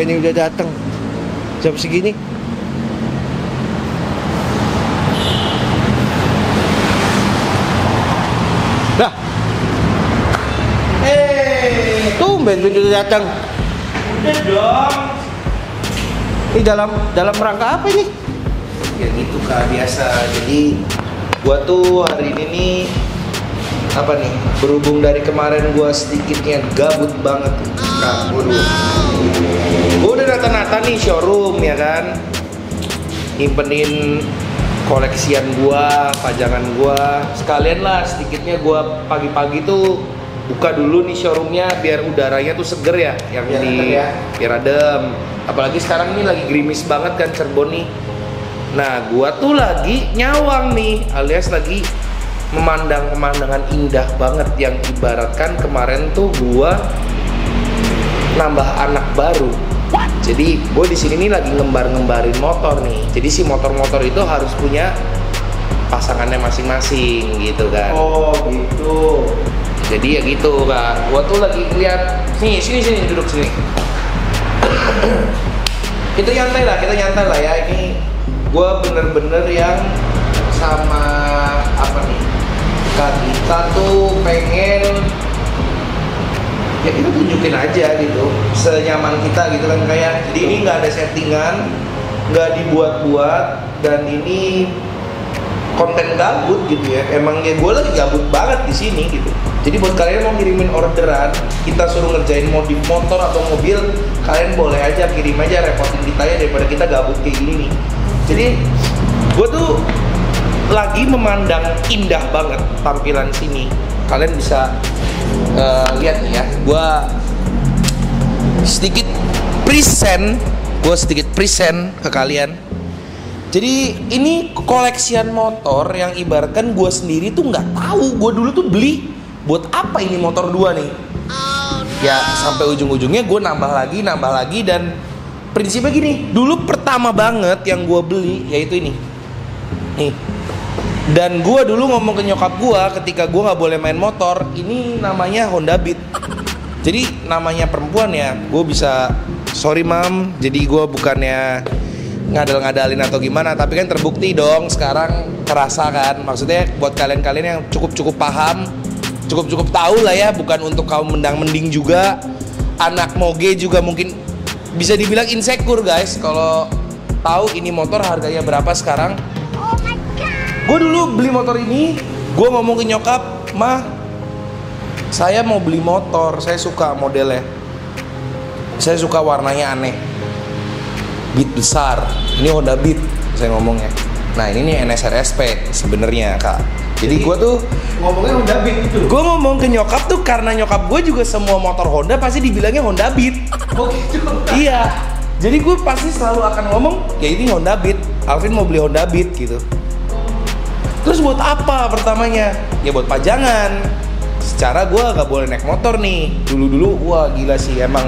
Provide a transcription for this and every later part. Ini udah datang jam segini. Dah. Tumben udah datang. Udah dong. Ini dalam rangka apa nih? Ya gitu Kak, biasa. Jadi gua tuh hari ini nih apa nih? Berhubung dari kemarin gua sedikitnya gabut banget Kak. Gue udah nata-nata nih showroom ya kan, nyimpenin koleksian gua, pajangan gua. Sekalian lah sedikitnya gua pagi-pagi tuh buka dulu nih showroomnya biar udaranya tuh seger ya, yang biar di adem ya. Biar adem. Apalagi sekarang ini lagi gerimis banget kan Cirebon nih. Nah gua tuh lagi nyawang nih, alias lagi memandang pemandangan indah banget yang ibaratkan kemarin tuh gua nambah anak baru. Jadi gue di sini nih lagi ngembar-ngembarin motor nih. Jadi si motor-motor itu harus punya pasangannya masing-masing gitu kan. Oh gitu. Jadi ya gitu Kak. Gue tuh lagi lihat nih, sini duduk sini. Itu nyantai lah, kita nyantai lah ya. Ini gue bener-bener yang sama apa nih? Kita tuh pengen ya kita tunjukin aja gitu senyaman kita gitu kan, kayak jadi ini nggak ada settingan, nggak dibuat-buat, dan ini konten gabut gitu ya. Emang ya gue lagi gabut banget di sini gitu. Jadi buat kalian mau kirimin orderan, kita suruh ngerjain modif motor atau mobil, kalian boleh aja kirim aja, repotin kita ya daripada kita gabut kayak gini nih. Jadi gue tuh lagi memandang indah banget tampilan sini. Kalian bisa lihat nih ya, gue sedikit present ke kalian. Jadi ini koleksian motor yang ibaratkan gue sendiri tuh nggak tahu gue dulu tuh beli buat apa ini motor dua nih. Ya sampai ujung-ujungnya gue nambah lagi, dan prinsipnya gini, dulu pertama banget yang gue beli yaitu ini nih. Dan gue dulu ngomong ke nyokap gue ketika gue nggak boleh main motor, ini namanya Honda Beat. Jadi namanya perempuan ya, gue bisa sorry mam, jadi gue bukannya ngadal-ngadalin atau gimana, tapi kan terbukti dong sekarang, terasa kan. Maksudnya buat kalian-kalian yang cukup paham, cukup tahu lah ya, bukan untuk kaum mendang-mending juga, anak moge juga mungkin bisa dibilang insecure guys, kalau tahu ini motor harganya berapa sekarang. Gue dulu beli motor ini, gue ngomong ke nyokap, mah saya mau beli motor, saya suka modelnya, saya suka warnanya aneh, Beat besar, ini Honda Beat saya ngomongnya. Nah ini nih NSR SP sebenarnya Kak. Jadi gue tuh ngomongnya Honda Beat itu. Gue ngomong ke nyokap tuh karena nyokap gue juga semua motor Honda pasti dibilangnya Honda Beat. Oh gitu? Iya. Jadi gue pasti selalu akan ngomong, ya ini Honda Beat, Alvin mau beli Honda Beat gitu. Terus buat apa pertamanya? Ya buat pajangan. Secara gue gak boleh naik motor nih. Dulu-dulu wah gila sih emang.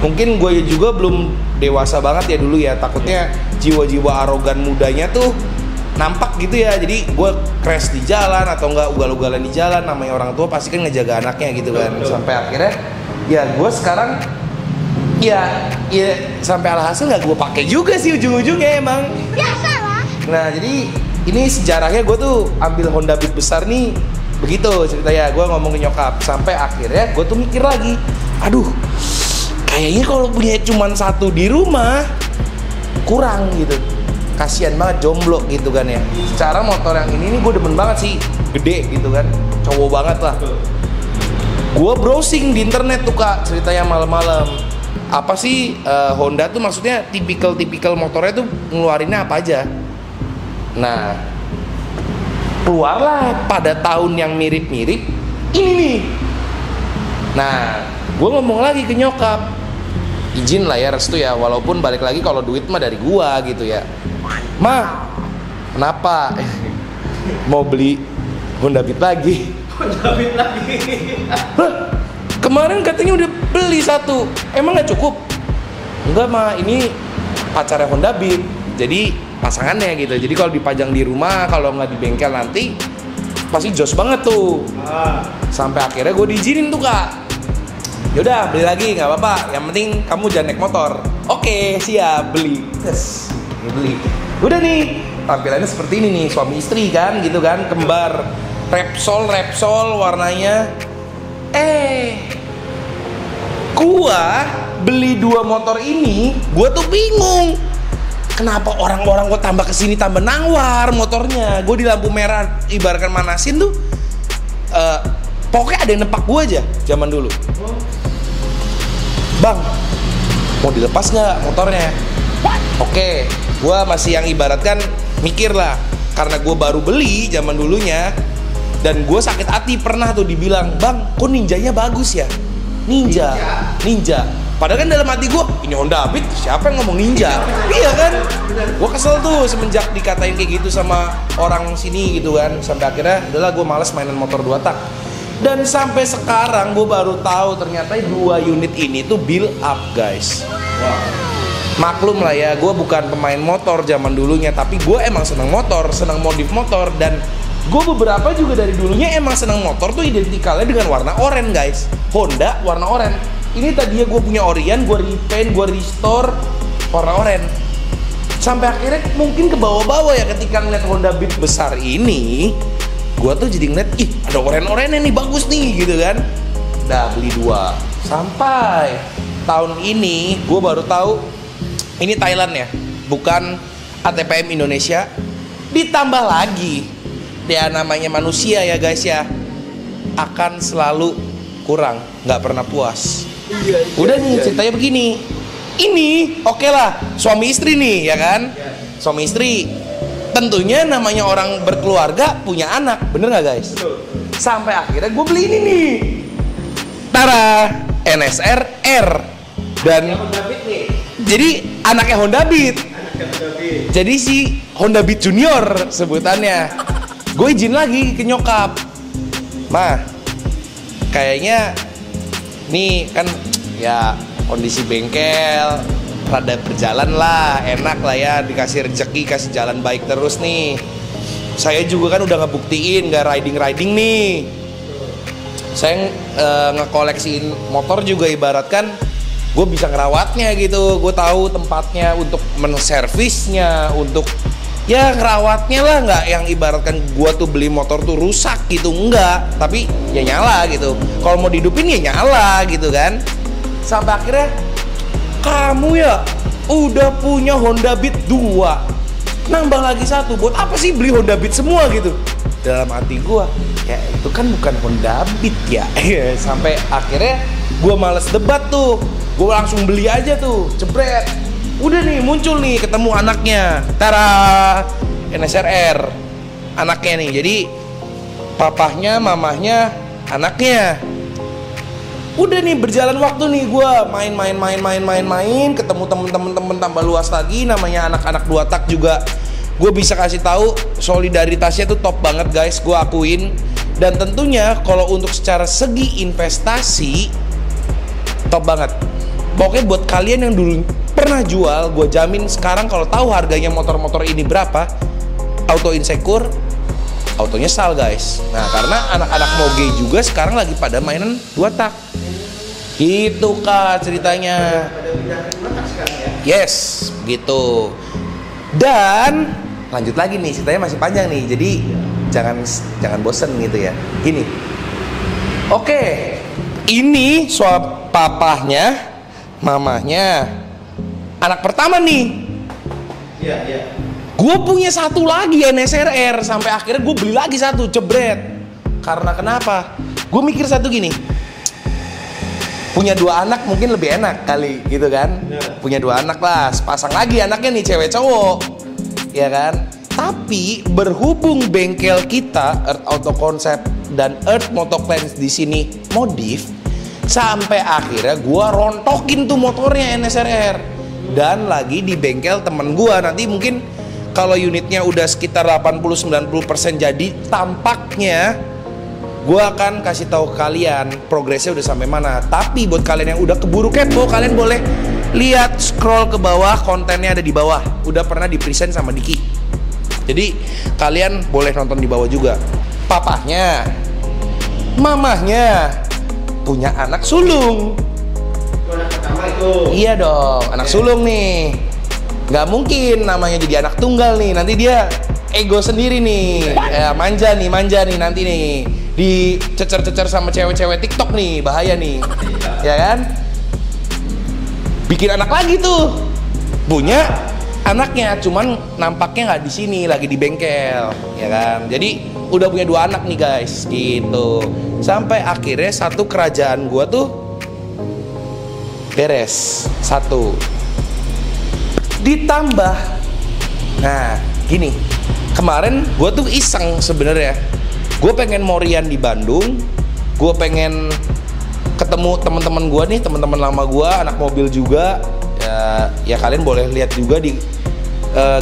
Mungkin gue juga belum dewasa banget ya dulu ya. Takutnya jiwa-jiwa arogan mudanya tuh nampak gitu ya. Jadi gue crash di jalan atau enggak ugal-ugalan di jalan. Namanya orang tua pasti kan ngejaga anaknya gitu kan. Sampai akhirnya ya gue sekarang ya sampai alhasil gak gue pakai juga sih ujung-ujungnya emang. Ya salah. Nah jadi ini sejarahnya gue tuh ambil Honda Beat besar nih, begitu ceritanya. Gue ngomong ke nyokap sampai akhirnya gue tuh mikir lagi, aduh kayaknya kalau punya cuman satu di rumah kurang gitu, kasian banget jomblo gitu kan ya. Secara motor yang ini gue demen banget sih, gede gitu kan, cowok banget lah. Gue browsing di internet tuh Kak ceritanya malam-malam, apa sih Honda tuh maksudnya tipikal motornya tuh ngeluarinnya apa aja. Nah, keluarlah pada tahun yang mirip-mirip ini nih. Nah, gue ngomong lagi ke nyokap, izin lah ya, restu ya, walaupun balik lagi kalau duit mah dari gua gitu ya. Ma, kenapa? Mau beli Honda Beat lagi? Honda Beat lagi? Kemarin katanya udah beli satu, emang nggak cukup? Enggak ma, ini pacarnya Honda Beat, jadi pasangannya gitu. Jadi kalau dipajang di rumah, kalau nggak di bengkel nanti pasti jos banget tuh. Sampai akhirnya gue diizinin tuh kak. Yaudah beli lagi nggak apa-apa, yang penting kamu jangan naik motor. Oke siap, beli. Yes, beli. Udah nih tampilannya seperti ini nih, suami istri kan gitu kan, kembar, Repsol warnanya. Gua beli dua motor ini, gua tuh bingung. Kenapa orang-orang gue tambah kesini tambah nawar motornya? Gue di lampu merah ibaratkan manasin tuh, pokoknya ada yang nepak gue aja zaman dulu. Bang, mau dilepas nggak motornya? Oke, gue masih yang ibaratkan mikir lah, karena gue baru beli zaman dulunya. Dan gue sakit hati pernah tuh dibilang, bang, kok ninjanya bagus ya? Ninja. Padahal kan dalam hati gue, ini Honda Beat, siapa yang ngomong ninja? Iya kan? Gue kesel tuh semenjak dikatain kayak gitu sama orang sini gitu kan. Sampai akhirnya adalah gue males mainan motor 2 tak. Dan sampai sekarang gue baru tahu ternyata 2 unit ini tuh build up guys. Maklum lah ya, gue bukan pemain motor zaman dulunya, tapi gue emang seneng motor, seneng modif motor. Dan gue beberapa juga dari dulunya emang seneng motor tuh identikalnya dengan warna oranye guys. Honda warna oranye. Ini tadinya gue punya Orion, gue repaint, gue restore warna oranye. Sampai akhirnya mungkin ke bawah-bawah ya, ketika ngeliat Honda Beat besar ini, gue tuh jadi ngeliat, ih ada oranye-oranye nih, bagus nih gitu kan. Udah beli 2. Sampai tahun ini gue baru tahu ini Thailand ya, bukan ATPM Indonesia. Ditambah lagi, ya namanya manusia ya guys ya, akan selalu kurang, nggak pernah puas. Udah nih ceritanya begini. Ini oke lah, suami istri nih ya kan, suami istri. Tentunya namanya orang berkeluarga punya anak, bener nggak guys? Sampai akhirnya gue beli ini nih, Tara NSR R. Dan jadi anaknya Honda Beat. Jadi si Honda Beat Junior sebutannya. Gue izin lagi ke nyokap, mah kayaknya nih kan ya kondisi bengkel rada berjalan lah, enak lah ya, dikasih rezeki, kasih jalan baik terus nih. Saya juga kan udah ngebuktiin gak riding nih. Saya ngekoleksiin motor juga ibaratkan gue bisa ngerawatnya gitu. Gue tahu tempatnya untuk menservisnya, untuk ya ngerawatnya lah, nggak yang ibaratkan gue tuh beli motor tuh rusak gitu, enggak. Tapi ya nyala gitu, kalau mau dihidupin ya nyala gitu kan. Sampai akhirnya, kamu ya udah punya Honda Beat 2, nambah lagi 1, buat apa sih beli Honda Beat semua gitu? Dalam hati gua, ya itu kan bukan Honda Beat ya. Sampai akhirnya gua males debat tuh, gua langsung beli aja tuh, jebret. Udah nih muncul nih, ketemu anaknya, Tara NSR, anaknya nih. Jadi papahnya, mamahnya, anaknya. Udah nih berjalan waktu nih, gue main, ketemu temen-temen tambah luas lagi, namanya anak-anak 2 tak juga. Gue bisa kasih tahu solidaritasnya tuh top banget guys, gue akuin. Dan tentunya kalau untuk secara segi investasi top banget. Pokoknya buat kalian yang dulu pernah jual, gue jamin sekarang kalau tahu harganya motor-motor ini berapa, auto insecure, auto nyesal guys. Nah karena anak-anak moge juga sekarang lagi pada mainan 2 tak. Gitu kak ceritanya. Yes, gitu. Dan lanjut lagi nih, ceritanya masih panjang nih. Jadi jangan bosen gitu ya. Gini. Oke, ini soal papahnya, mamahnya, anak pertama nih. Iya. Gue punya 1 lagi NSRR. Sampai akhirnya gue beli lagi 1, jebret. Karena kenapa? Gue mikir satu gini, punya 2 anak mungkin lebih enak kali gitu kan ya. Punya 2 anak lah, sepasang lagi anaknya nih, cewek cowok ya kan. Tapi berhubung bengkel kita Earth Auto Concept dan Earth Moto Clans di sini modif, Sampai akhirnya gue rontokin tuh motornya NSRR, dan lagi di bengkel temen gue. Nanti mungkin kalau unitnya udah sekitar 80-90% jadi, tampaknya gue akan kasih tahu kalian progresnya udah sampai mana. Tapi buat kalian yang udah keburu kepo, kalian boleh lihat, scroll ke bawah, kontennya ada di bawah, udah pernah di present sama Diki. Jadi kalian boleh nonton di bawah juga. Papahnya, mamahnya punya anak sulung. Anak pertama itu. Iya dong, anak sulung nih. Gak mungkin namanya jadi anak tunggal nih, nanti dia ego sendiri nih. Manja nih nanti nih. Dicecer-cecer sama cewek-cewek TikTok nih, bahaya nih. Ya kan? Bikin anak lagi tuh. Punya anaknya, cuman nampaknya nggak di sini, lagi di bengkel, ya kan? Jadi udah punya dua anak nih guys, gitu. Sampai akhirnya satu kerajaan gua tuh beres, satu. Ditambah, nah gini, kemarin gua tuh iseng sebenarnya. Gue pengen morian di Bandung, gue pengen ketemu teman-teman gue nih, teman-teman lama gue, anak mobil juga. Ya kalian boleh lihat juga di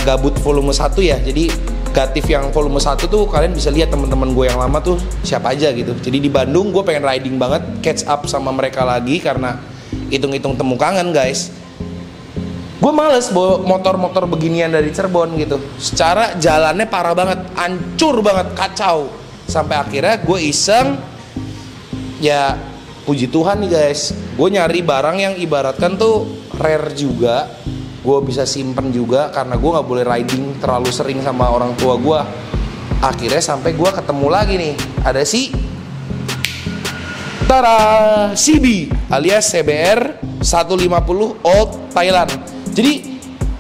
Gabut volume 1 ya. Jadi Gatif yang volume 1 tuh kalian bisa lihat teman-teman gue yang lama tuh siapa aja gitu. Jadi di Bandung gue pengen riding banget, catch up sama mereka lagi karena hitung-hitung temu kangen guys. Gue males bawa motor-motor beginian dari Cirebon gitu. Secara jalannya parah banget, hancur banget, kacau. Sampai akhirnya gue iseng, ya puji Tuhan nih guys, gue nyari barang yang ibaratkan tuh rare juga, gue bisa simpen juga karena gue nggak boleh riding terlalu sering sama orang tua gue. Akhirnya sampai gue ketemu lagi nih, ada si Tara CB alias CBR 150 Old Thailand. Jadi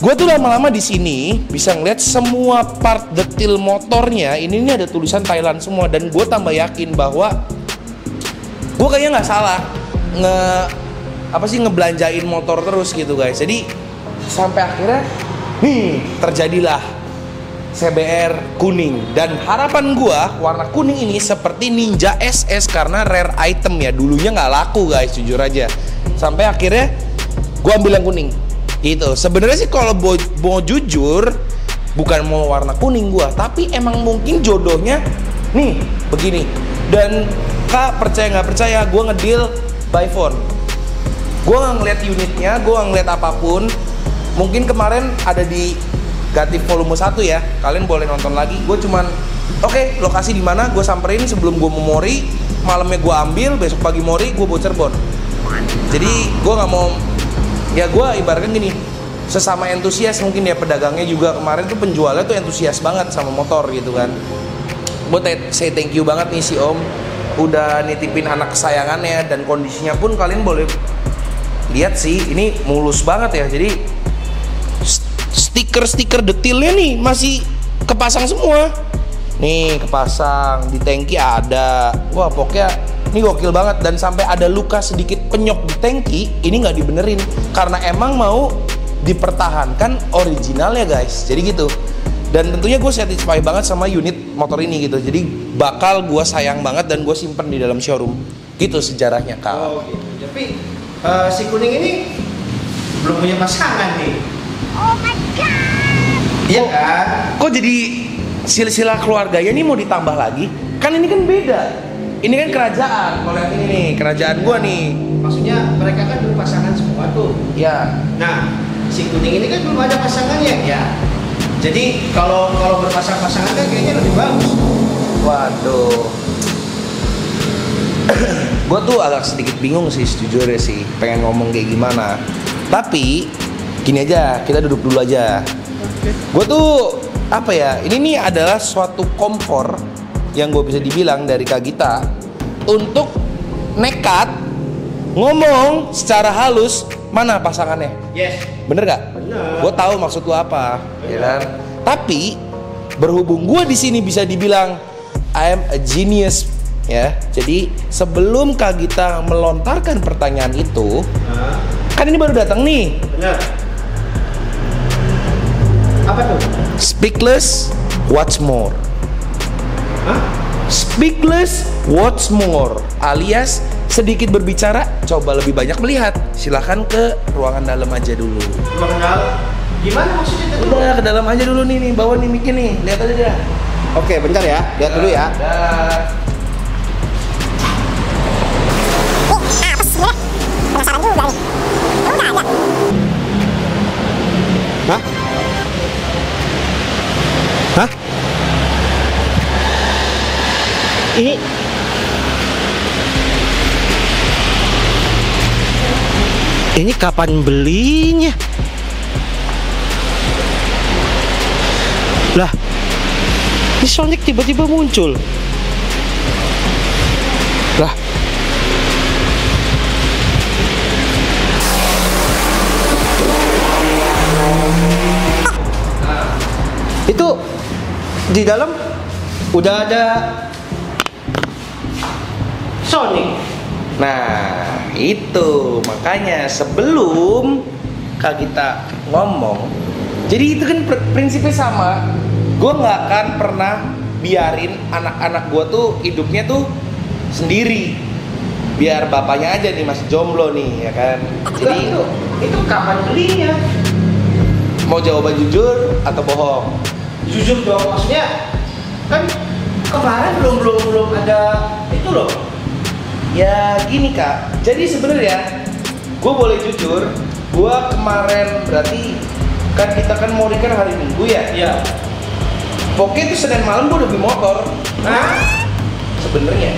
gue tuh lama-lama di sini bisa ngeliat semua part detail motornya. Ini ada tulisan Thailand semua, dan gue tambah yakin bahwa gue kayaknya nggak salah ngebelanjain motor terus gitu guys. Jadi sampai akhirnya terjadilah CBR kuning, dan harapan gua warna kuning ini seperti Ninja SS karena rare item ya, dulunya nggak laku guys, jujur aja. Sampai akhirnya gua ambil yang kuning gitu. Sebenarnya sih kalau mau jujur bukan mau warna kuning gua, tapi emang mungkin jodohnya nih begini. Dan kak percaya nggak percaya, gua ngedeal by phone. Gue gak ngeliat unitnya, gue gak ngeliat apapun. Mungkin kemarin ada di Gatif volume 1 ya, kalian boleh nonton lagi. Gue cuman oke, lokasi di mana gue samperin sebelum gue mau mori. Malamnya gue ambil, besok pagi mori gue bawa Cirebon. Jadi gue gak mau, ya gue ibaratkan gini, sesama antusias mungkin ya, pedagangnya juga kemarin tuh penjualnya tuh antusias banget sama motor gitu kan. Gue say thank you banget nih si Om udah nitipin anak kesayangannya, dan kondisinya pun kalian boleh lihat sih, ini mulus banget ya. Jadi stiker-stiker detailnya nih masih kepasang semua. Nih kepasang, di tangki ada. Wah pokoknya ini gokil banget. Dan sampai ada luka sedikit penyok di tangki, ini nggak dibenerin karena emang mau dipertahankan originalnya guys. Jadi gitu. Dan tentunya gue satisfied banget sama unit motor ini gitu. Jadi bakal gue sayang banget dan gue simpen di dalam showroom. Gitu sejarahnya kak. Oh, gitu. Tapi si kuning ini belum punya pasangan nih. Oh my god. Iya kan? Kok jadi silsilah keluarganya ini mau ditambah lagi? Kan ini kan beda. Ini kan kerajaan. Kalau yang ini nih, kerajaan gua nih. Maksudnya mereka kan belum pasangan semua tuh. Iya. Nah, si kuning ini kan belum ada pasangannya ya. Jadi kalau berpasang-pasangan kan kayaknya lebih bagus. Waduh. Gue tuh agak sedikit bingung sih sejujurnya sih, pengen ngomong kayak gimana. Tapi gini aja, kita duduk dulu aja. Gue tuh apa ya, ini nih adalah suatu kompor yang gue bisa dibilang dari Kak Gita untuk nekat ngomong secara halus mana pasangannya. Yes. Bener gak? Bener. Gue tahu maksud lo apa. Bener. Ya kan? Tapi berhubung gue di sini bisa dibilang I am a genius. Ya, jadi sebelum Kak Gita melontarkan pertanyaan itu, kan ini baru datang nih. Benar. Apa tuh? Speak less, watch more. Speak less, watch more, alias sedikit berbicara, coba lebih banyak melihat. Silahkan ke ruangan dalam aja dulu. Ruangan dalam? Gimana maksudnya itu? Udah, ke dalam aja dulu nih, bawa nih mic nih, lihat aja dah. Oke, bentar ya, lihat dulu ya. Penasaran juga nih. Enggak ada. Hah? Hah? Ini kapan belinya? Lah, ini Sonic tiba-tiba muncul. Lah, itu di dalam udah ada Sonic. Nah, itu makanya sebelum Kak Gita ngomong, jadi itu kan prinsipnya sama. Gue nggak akan pernah biarin anak-anak gue tuh hidupnya tuh sendiri. Biar bapaknya aja nih masih jomblo nih, ya kan. Jadi itu kapan belinya? Mau jawaban jujur atau bohong? Jujur dong, maksudnya kan kemarin belum ada itu loh. Ya gini Kak, jadi sebenarnya gue boleh jujur, gue kemarin berarti kan kita kan mau record hari Minggu ya? Iya. Pokoknya itu Senin malam gue udah beli motor. Nah, sebenarnya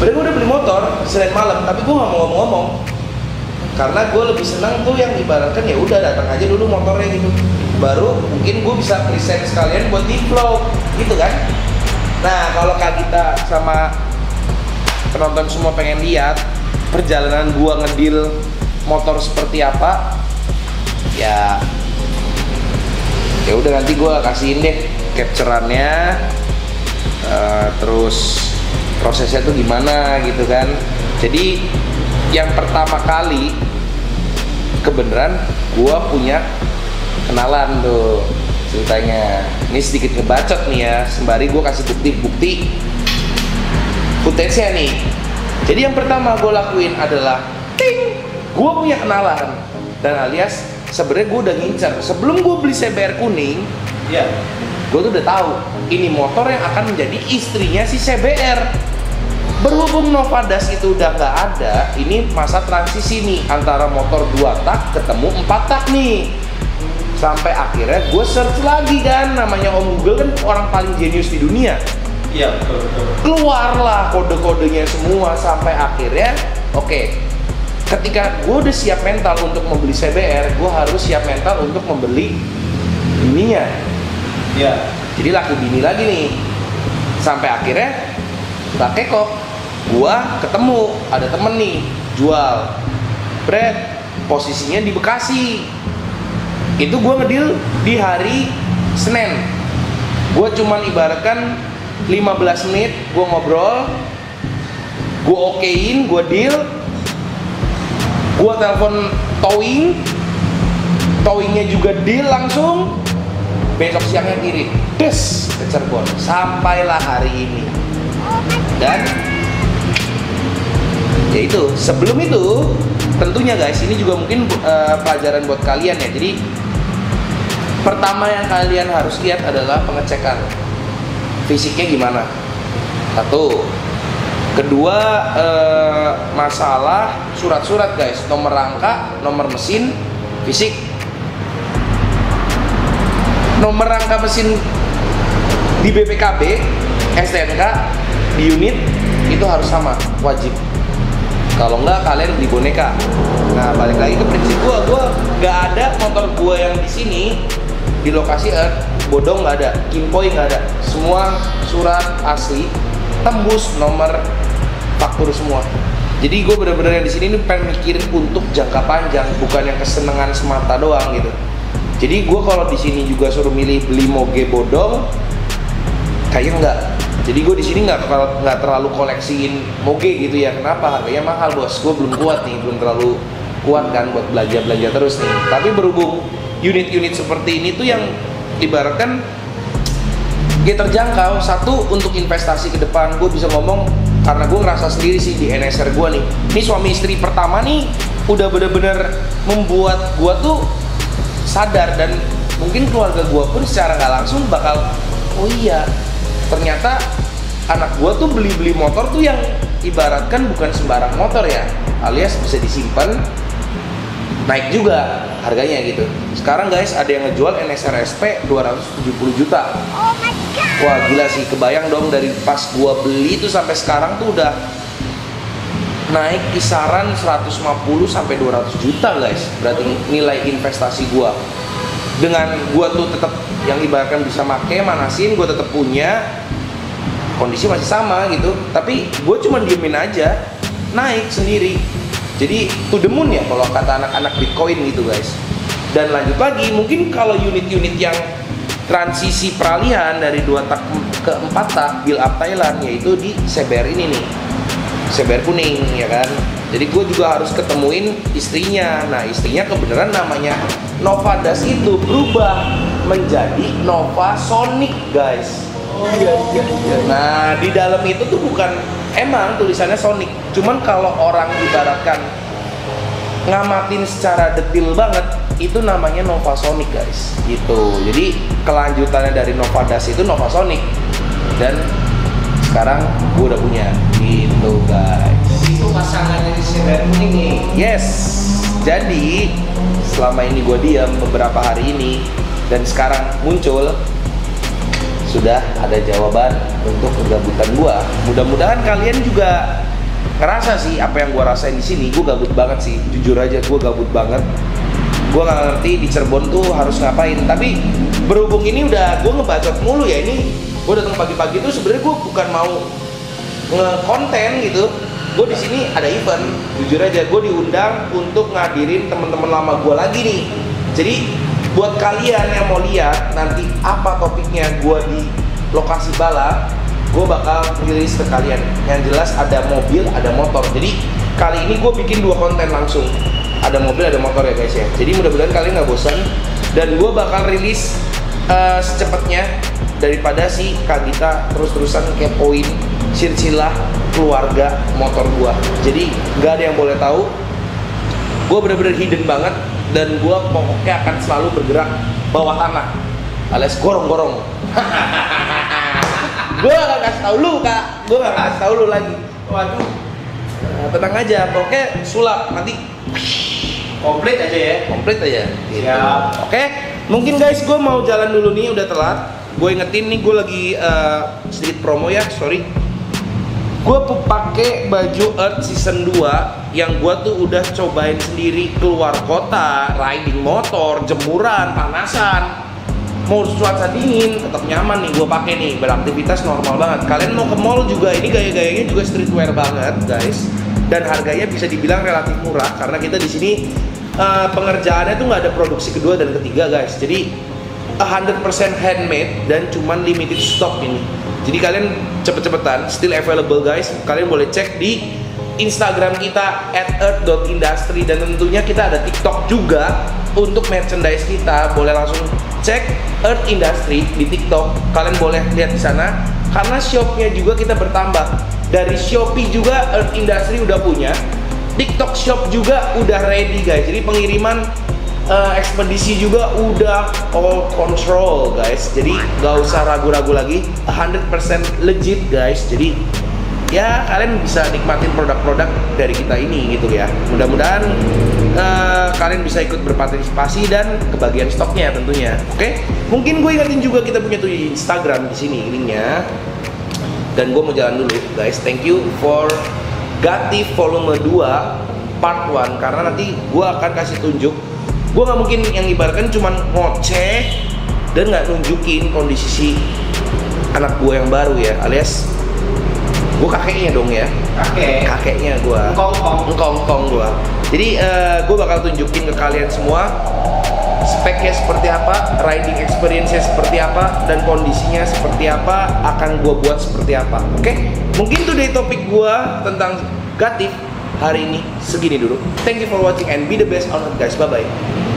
gue udah beli motor Senin malam, tapi gue nggak mau ngomong-ngomong. Karena gue lebih senang tuh yang ibaratkan ya udah datang aja dulu motornya gitu, baru mungkin gue bisa present sekalian buat di vlog gitu kan. Nah kalau Kak Gita sama penonton semua pengen lihat perjalanan gue ngedil motor seperti apa, ya udah nanti gue kasihin deh capturannya, terus prosesnya tuh gimana gitu kan. Jadi yang pertama kali kebenaran gua punya kenalan tuh ceritanya. Ini sedikit ngebacot nih ya, sembari gua kasih bukti-bukti footage-nya nih. Jadi yang pertama gua lakuin adalah ting, gua punya kenalan. Dan alias sebenarnya gua udah ngincer sebelum gua beli CBR kuning, ya. Gua tuh udah tahu ini motor yang akan menjadi istrinya si CBR. Berhubung Nova Dash itu udah nggak ada, ini masa transisi nih antara motor 2 tak ketemu 4 tak nih. Sampai akhirnya gue search lagi kan, namanya Om Google kan orang paling jenius di dunia. Iya, betul, betul. Keluarlah kode-kodenya semua sampai akhirnya, oke. Ketika gue udah siap mental untuk membeli CBR, gue harus siap mental untuk membeli bininya. Iya. Jadi laku bini lagi nih. Sampai akhirnya tak kekok. Gua ketemu ada temen nih jual bread, posisinya di Bekasi. Itu gua ngedil di hari Senin. Gua cuman ibaratkan 15 menit gua ngobrol, gua okein, gua deal, gua telepon towing, towingnya juga deal langsung. Besok siangnya kirim des ke Cirebon, sampailah hari ini. Dan ya itu, sebelum itu tentunya guys, ini juga mungkin pelajaran buat kalian ya. Jadi pertama yang kalian harus lihat adalah pengecekan fisiknya gimana, satu. Kedua, masalah surat-surat guys, nomor rangka, nomor mesin, fisik. Nomor rangka mesin di BPKB, STNK, di unit itu harus sama, wajib. Kalau enggak kalian beli boneka. Nah balik lagi ke prinsip gue nggak ada motor gue yang di sini di lokasi Earth bodong, nggak ada, kimpoi nggak ada, semua surat asli, tembus, nomor, faktur semua. Jadi gue bener-bener yang di sini pengen mikirin untuk jangka panjang, bukan yang kesenangan semata doang gitu. Jadi gue kalau di sini juga suruh milih beli moge bodong, kayaknya enggak. Jadi gue di sini nggak terlalu koleksiin moge gitu ya. Kenapa? Harganya mahal bos. Gue belum kuat nih, belum terlalu kuat kan buat belanja terus nih. Tapi berhubung unit-unit seperti ini tuh yang ibaratkan dia terjangkau, satu untuk investasi ke depan. Gue bisa ngomong Karena gue ngerasa sendiri sih di NSR gue nih. Ini suami istri pertama nih udah bener-bener membuat gue tuh sadar, dan mungkin keluarga gue pun secara nggak langsung bakal, oh iya ternyata anak gue tuh beli-beli motor tuh yang ibaratkan bukan sembarang motor ya, alias bisa disimpan, naik juga harganya gitu. Sekarang guys ada yang ngejual NSR SP 270 juta. Oh my God. Wah gila sih, kebayang dong dari pas gua beli itu sampai sekarang tuh udah naik kisaran 150 sampai 200 juta guys. Berarti nilai investasi gua. Dengan gua tuh tetap yang ibaratkan bisa make, manasin, gua tetap punya. Kondisi masih sama gitu, tapi gua cuma diemin aja, naik sendiri. Jadi to the moon ya kalau kata anak-anak Bitcoin gitu guys. Dan lanjut lagi, mungkin kalau unit-unit yang transisi peralihan dari 2 tak ke 4 tak build up Thailand, yaitu di CBR ini nih, CBR kuning ya kan. Jadi gue juga harus ketemuin istrinya. Nah istrinya kebenaran namanya Nova Dash itu berubah menjadi Nova Sonic guys. Oh, iya. Nah di dalam itu tuh bukan, emang tulisannya Sonic, cuman kalau orang ibaratkan ngamatin secara detail banget itu namanya Nova Sonic guys gitu. Jadi kelanjutannya dari Nova Dash itu Nova Sonic, dan sekarang gue udah punya gitu guys. Itu pasangannya di CBR kuning nih. Yes, jadi selama ini gue diam beberapa hari ini dan sekarang muncul, sudah ada jawaban untuk kegabutan gua. Mudah-mudahan kalian juga ngerasa sih apa yang gua rasain di sini. Gua gabut banget sih, jujur aja gua gabut banget. Gua nggak ngerti di Cirebon tuh harus ngapain. Tapi berhubung ini udah gua ngebacot mulu ya ini. Gua datang pagi-pagi tuh sebenarnya gua bukan mau ngekonten gitu. Gua di sini ada event, jujur aja gua diundang untuk ngadirin teman-teman lama gua lagi nih. Jadi buat kalian yang mau lihat nanti apa topiknya gue di lokasi bala, gue bakal rilis ke kalian. Yang jelas ada mobil, ada motor. Jadi kali ini gue bikin 2 konten langsung. Ada mobil, ada motor ya guys ya. Jadi mudah-mudahan kalian nggak bosan. Dan gue bakal rilis secepatnya, daripada si Kak Gita terus-terusan kepoin silsilah keluarga motor gue. Jadi nggak ada yang boleh tahu. Gue bener-bener hidden banget. Dan gue pokoknya akan selalu bergerak bawah tanah alias gorong-gorong. Gue gak kasih tau lu kak, gue gak kasih tau lu lagi. Waduh, tenang aja, pokoknya sulap nanti komplit aja ya, komplit aja gitu. Siap. Oke, mungkin guys gue mau jalan dulu nih, udah telat. Gue ingetin nih, gue lagi sedikit promo ya, sorry. Gue pakai baju Earth Season 2 yang gue tuh udah cobain sendiri keluar kota, riding motor, jemuran, panasan, mau cuaca dingin, tetap nyaman nih gue pakai nih, beraktivitas normal banget. Kalian mau ke mall juga, ini gaya-gayanya juga streetwear banget guys, dan harganya bisa dibilang relatif murah karena kita di sini pengerjaannya tuh nggak ada produksi kedua dan ketiga guys, jadi 100% handmade dan cuman limited stock ini. Jadi kalian cepet-cepetan, still available guys. Kalian boleh cek di Instagram kita @earth.industry, dan tentunya kita ada TikTok juga untuk merchandise kita. Boleh langsung cek Earth Industry di TikTok. Kalian boleh lihat di sana karena shopnya juga kita bertambah. Dari Shopee juga Earth Industry udah punya. TikTok shop juga udah ready guys. Jadi pengiriman ekspedisi juga udah all control guys, jadi gak usah ragu-ragu lagi, 100% legit guys. Jadi ya kalian bisa nikmatin produk-produk dari kita ini gitu ya. Mudah-mudahan kalian bisa ikut berpartisipasi dan kebagian stoknya tentunya. Oke, mungkin gue ingetin juga kita punya tuh di Instagram di sini linknya. Dan gue mau jalan dulu guys, thank you for Gatif volume 2 part 1 karena nanti gue akan kasih tunjuk. Gue gak mungkin yang ibaratkan cuman ngoceh dan gak nunjukin kondisi si anak gue yang baru ya, alias gue kakeknya dong ya, kakeknya gue, ngkong gue. Jadi gue bakal tunjukin ke kalian semua speknya seperti apa, riding experience-nya seperti apa, dan kondisinya seperti apa, akan gue buat seperti apa. Oke, mungkin today topik gue tentang Gatif hari ini segini dulu. Thank you for watching and be the best on it guys. Bye bye.